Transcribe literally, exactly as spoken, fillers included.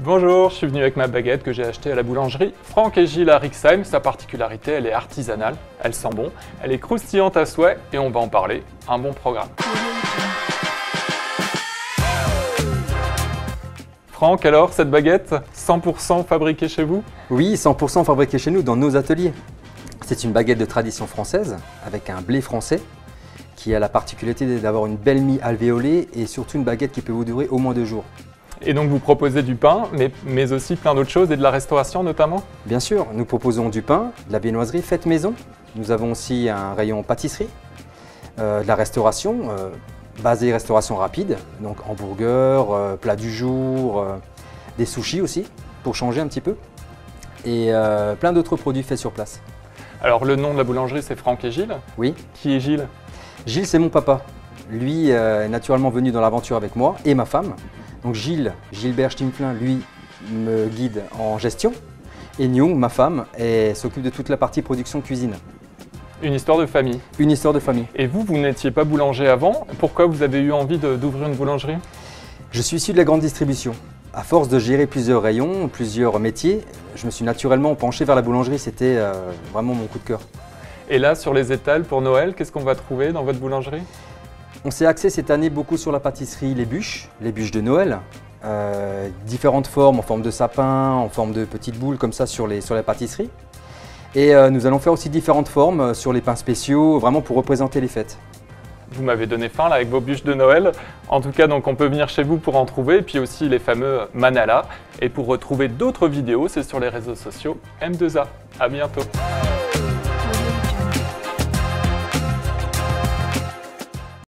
Bonjour, je suis venu avec ma baguette que j'ai achetée à la boulangerie Franck et Gilles à Rixheim. Sa particularité, elle est artisanale, elle sent bon, elle est croustillante à souhait et on va en parler. Un bon programme. Franck, alors, cette baguette, cent pour cent fabriquée chez vous? Oui, cent pour cent fabriquée chez nous, dans nos ateliers. C'est une baguette de tradition française, avec un blé français, qui a la particularité d'avoir une belle mie alvéolée et surtout une baguette qui peut vous durer au moins deux jours. Et donc vous proposez du pain, mais, mais aussi plein d'autres choses et de la restauration notamment? Bien sûr, nous proposons du pain, de la viennoiserie faite maison. Nous avons aussi un rayon pâtisserie, euh, de la restauration, euh, basée restauration rapide, donc hamburger, euh, plat du jour, euh, des sushis aussi, pour changer un petit peu, et euh, plein d'autres produits faits sur place. Alors le nom de la boulangerie, c'est Franck et Gilles? Oui. Qui est Gilles? Gilles, c'est mon papa. Lui euh, est naturellement venu dans l'aventure avec moi et ma femme. Donc Gilles, Gilbert Stimpflin, lui, me guide en gestion. Et Nyung, ma femme, s'occupe de toute la partie production cuisine. Une histoire de famille. Une histoire de famille. Et vous, vous n'étiez pas boulanger avant. Pourquoi vous avez eu envie d'ouvrir une boulangerie? Je suis issu de la grande distribution. À force de gérer plusieurs rayons, plusieurs métiers, je me suis naturellement penché vers la boulangerie. C'était euh, vraiment mon coup de cœur. Et là, sur les étals pour Noël, qu'est-ce qu'on va trouver dans votre boulangerie? On s'est axé cette année beaucoup sur la pâtisserie, les bûches, les bûches de Noël, euh, différentes formes, en forme de sapin, en forme de petites boules comme ça sur les, sur les pâtisseries. Et euh, nous allons faire aussi différentes formes sur les pains spéciaux, vraiment pour représenter les fêtes. Vous m'avez donné faim là avec vos bûches de Noël. En tout cas, donc on peut venir chez vous pour en trouver, et puis aussi les fameux Manala. Et pour retrouver d'autres vidéos, c'est sur les réseaux sociaux M deux A. À bientôt.